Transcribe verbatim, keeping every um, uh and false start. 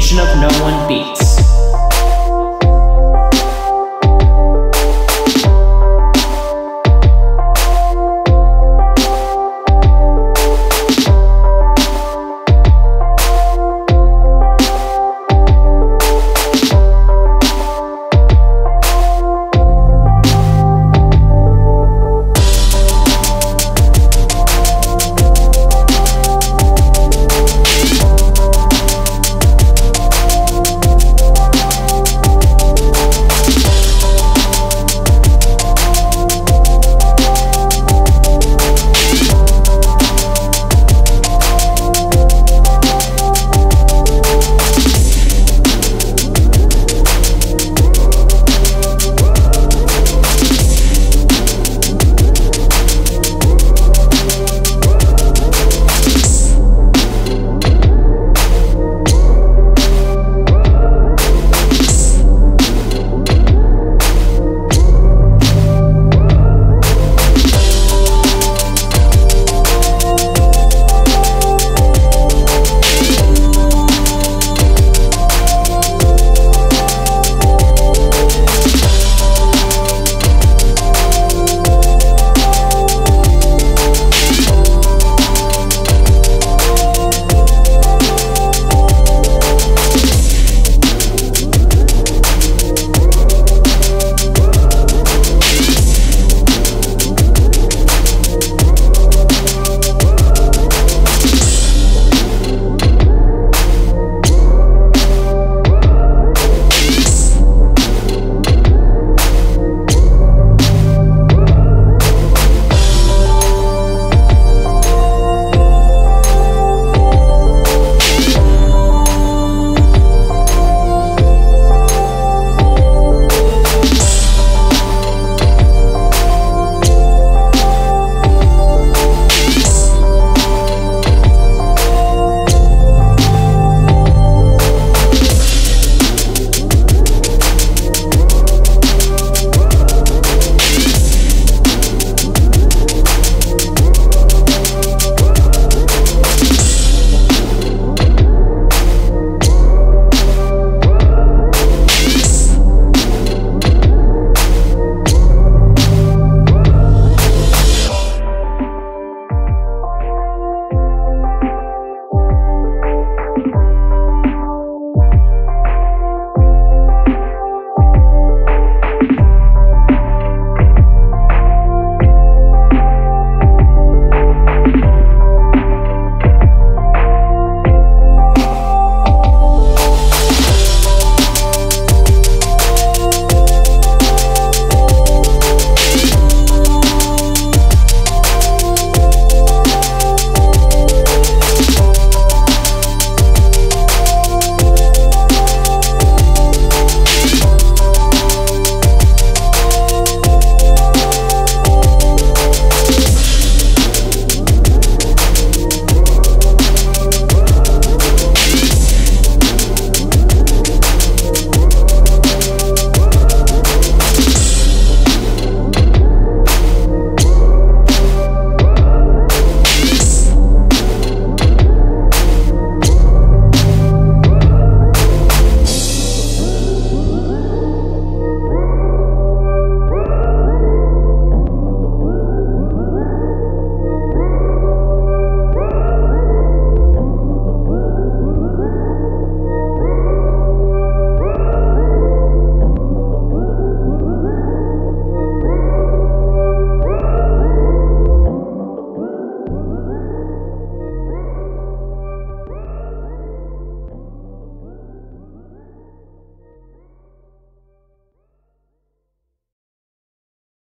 Nation of No One beats.